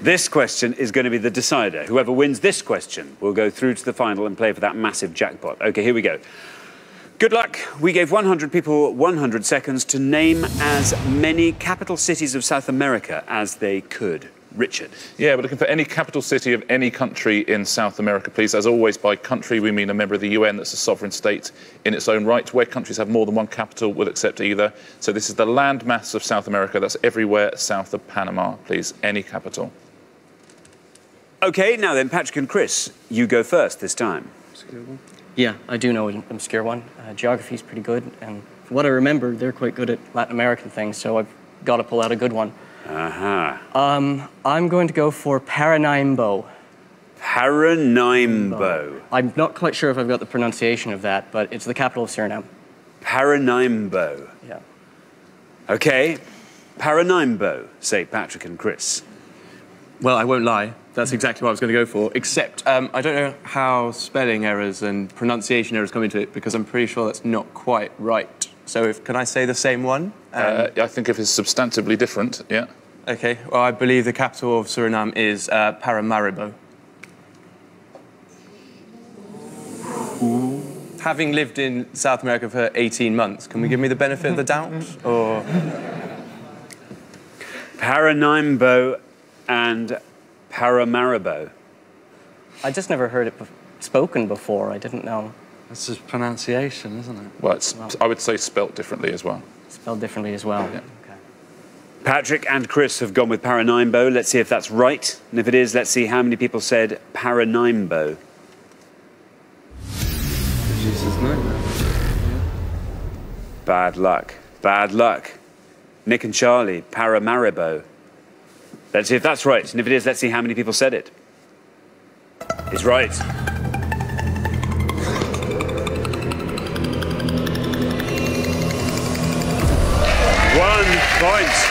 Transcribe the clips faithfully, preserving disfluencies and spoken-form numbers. This question is going to be the decider. Whoever wins this question will go through to the final and play for that massive jackpot. Okay, here we go. Good luck. We gave one hundred people one hundred seconds to name as many capital cities of South America as they could. Richard. Yeah, we're looking for any capital city of any country in South America, please. As always, by country, we mean a member of the U N that's a sovereign state in its own right. Where countries have more than one capital, we'll accept either. So this is the landmass of South America. That's everywhere south of Panama, please. Any capital. OK, now then, Patrick and Chris, you go first this time. Yeah, I do know an obscure one. Uh, geography's pretty good, and from what I remember, they're quite good at Latin American things, so I've got to pull out a good one. Uh-huh. Um, I'm going to go for Paramaribo. Paramaribo. I'm not quite sure if I've got the pronunciation of that, but it's the capital of Suriname. Paramaribo. Yeah. OK. Paramaribo, say Patrick and Chris. Well, I won't lie. That's exactly what I was going to go for, except um, I don't know how spelling errors and pronunciation errors come into it, because I'm pretty sure that's not quite right. So if, can I say the same one? Um, uh, I think if it's substantively different, yeah. OK, well, I believe the capital of Suriname is uh, Paramaribo. Ooh. Having lived in South America for eighteen months, can we give me the benefit of the doubt? Or Paramaribo and Paramaribo. I just never heard it be spoken before. I didn't know. It's just pronunciation, isn't it? Well, it's, well, I would say spelt differently as well. Spelled differently as well. Yeah. Okay. Patrick and Chris have gone with Paramaribo. Let's see if that's right. And if it is, let's see how many people said Paramaribo. Jesus, no. Bad luck. Bad luck. Nick and Charlie, Paramaribo. Let's see if that's right. And if it is, let's see how many people said it. It's right. Points.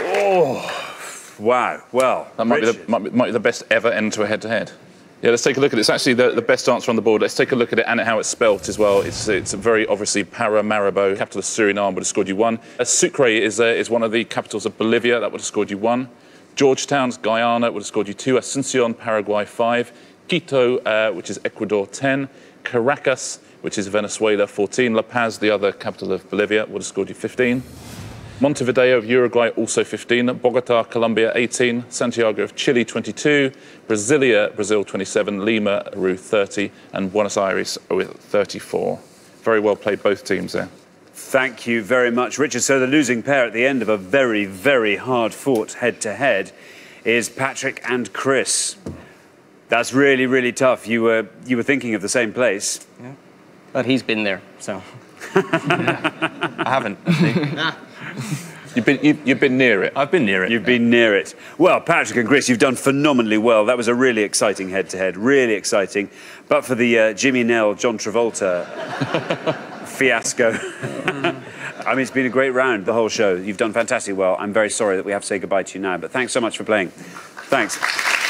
Oh, wow. Well, that might be, the, might, be, might be the best ever end to a head-to-head. -head. Yeah, let's take a look at it. It's actually the, the best answer on the board. Let's take a look at it and how it's spelt as well. It's, it's very obviously Paramaribo, capital of Suriname, would have scored you one. Uh, Sucre is, uh, is one of the capitals of Bolivia. That would have scored you one. Georgetown's Guyana would have scored you two. Asuncion, Paraguay, five. Quito, uh, which is Ecuador, ten. Caracas, which is Venezuela, fourteen. La Paz, the other capital of Bolivia, would have scored you fifteen. Montevideo of Uruguay, also fifteen. Bogota, Colombia, eighteen. Santiago of Chile, twenty-two. Brasilia, Brazil, twenty-seven. Lima, Peru, thirty. And Buenos Aires with thirty-four. Very well played, both teams there. Thank you very much, Richard. So the losing pair at the end of a very, very hard-fought head-to-head is Patrick and Chris. That's really, really tough. You were, you were thinking of the same place. Yeah. But he's been there, so. Yeah. I haven't. You've been, you, you've been near it. I've been near it. You've yeah. been near it. Well, Patrick and Chris, you've done phenomenally well. That was a really exciting head-to-head, -head, really exciting. But for the uh, Jimmy Nell, John Travolta fiasco. I mean, it's been a great round, the whole show. You've done fantastically well. I'm very sorry that we have to say goodbye to you now, but thanks so much for playing. Thanks.